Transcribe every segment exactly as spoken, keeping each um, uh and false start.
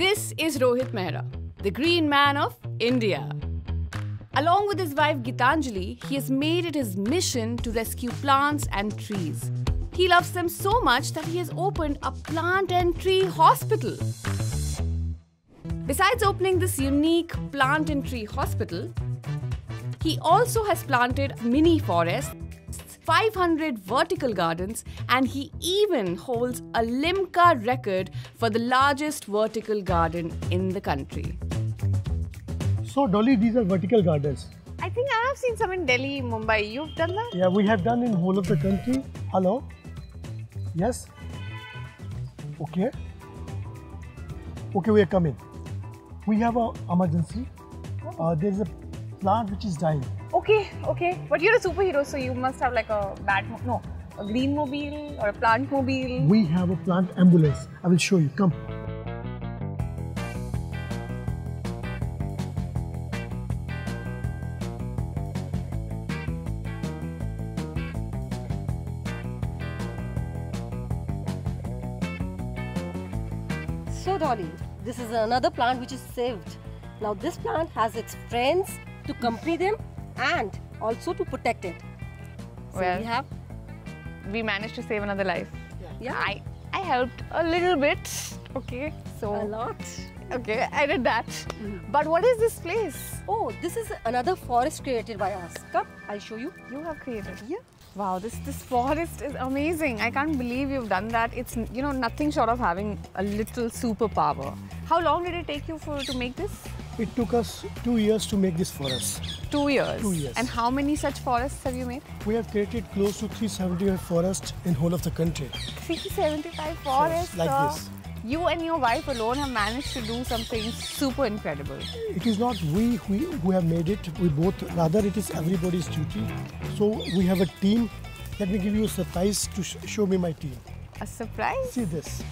This is Rohit Mehra, the green man of India. Along with his wife Gitanjali, he has made it his mission to rescue plants and trees. He loves them so much that he has opened a plant and tree hospital. Besides opening this unique plant and tree hospital, he also has planted mini forests, five hundred vertical gardens, and he even holds a Limka record for the largest vertical garden in the country. So, Dolly, these are vertical gardens. I think I have seen some in Delhi, Mumbai. You've done that? Yeah, we have done in whole of the country. Hello? Yes? Okay. Okay, we are coming. We have an emergency. Oh. Uh, there's a plant which is dying. Okay, okay. But you're a superhero, so you must have like a bat, no, a green mobile or a plant mobile. We have a plant ambulance. I will show you. Come. So, Dolly, this is another plant which is saved. Now, this plant has its friends to accompany them and also to protect it. So, well, we have... We managed to save another life. Yeah. yeah. I, I helped a little bit. Okay. So a lot. Okay, I did that. Mm-hmm. But what is this place? Oh, this is another forest created by us. Come, I'll show you. You have created it? Yeah. Wow, this, this forest is amazing. I can't believe you've done that. It's, you know, nothing short of having a little superpower. How long did it take you for to make this? It took us two years to make this forest. Two years? Two years. And how many such forests have you made? We have created close to three hundred seventy-five forests in whole of the country. three hundred seventy-five forests? Like uh, this. You and your wife alone have managed to do something super incredible. It is not we who, who have made it, we both, rather it is everybody's duty. So we have a team. Let me give you a surprise to sh show me my team. A surprise? See this.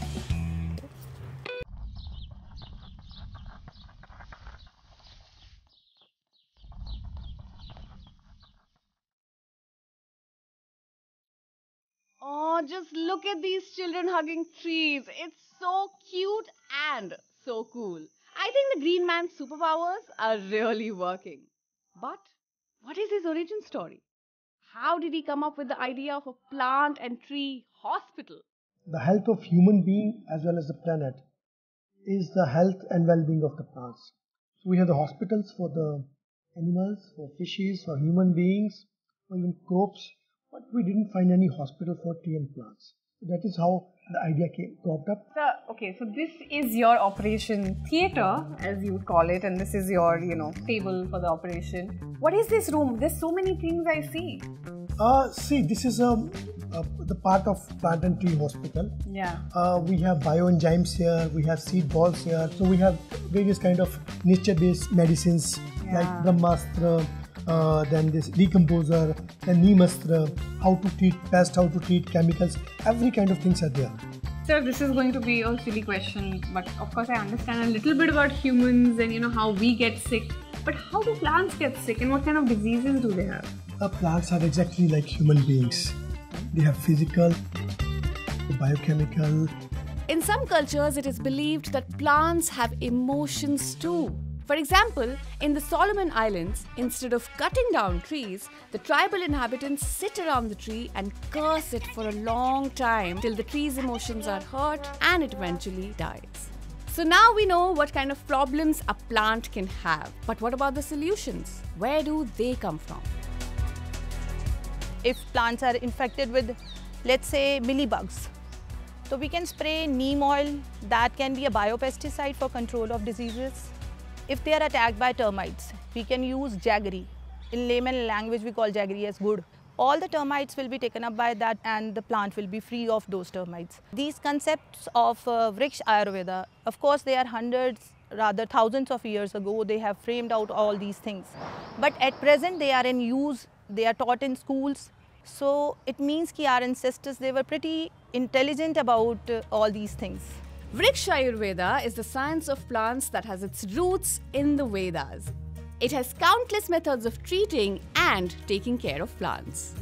Oh, just look at these children hugging trees. It's so cute and so cool. I think the green man's superpowers are really working. But what is his origin story? How did he come up with the idea of a plant and tree hospital? The health of human being as well as the planet is the health and well-being of the plants. So we have the hospitals for the animals, for fishes, for human beings, for even crops. But we didn't find any hospital for tree and plants. That is how the idea came, popped up. So, okay, so this is your operation theatre, as you would call it, and this is your, you know, table for the operation. What is this room? There's so many things I see. Uh, see, this is a, a, the part of Plant and Tree Hospital. Yeah. Uh, we have bioenzymes here, we have seed balls here, so we have various kind of nature-based medicines, yeah, like Brahmastra, Uh, then this decomposer, then Neemastra, how to treat pests, how to treat chemicals, every kind of things are there. Sir, this is going to be a silly question, but of course I understand a little bit about humans and you know how we get sick. But how do plants get sick and what kind of diseases do they have? Uh, plants are exactly like human beings. They have physical, biochemical. In some cultures, it is believed that plants have emotions too. For example, in the Solomon Islands, instead of cutting down trees, the tribal inhabitants sit around the tree and curse it for a long time till the tree's emotions are hurt and it eventually dies. So now we know what kind of problems a plant can have. But what about the solutions? Where do they come from? If plants are infected with, let's say, mealybugs, so we can spray neem oil. That can be a biopesticide for control of diseases. If they are attacked by termites, we can use jaggery. In layman language, we call jaggery as good. All the termites will be taken up by that and the plant will be free of those termites. These concepts of uh, Vriksh Ayurveda, of course, they are hundreds, rather thousands of years ago, they have framed out all these things. But at present, they are in use, they are taught in schools. So it means that our ancestors, they were pretty intelligent about uh, all these things. Vrikshayurveda is the science of plants that has its roots in the Vedas. It has countless methods of treating and taking care of plants.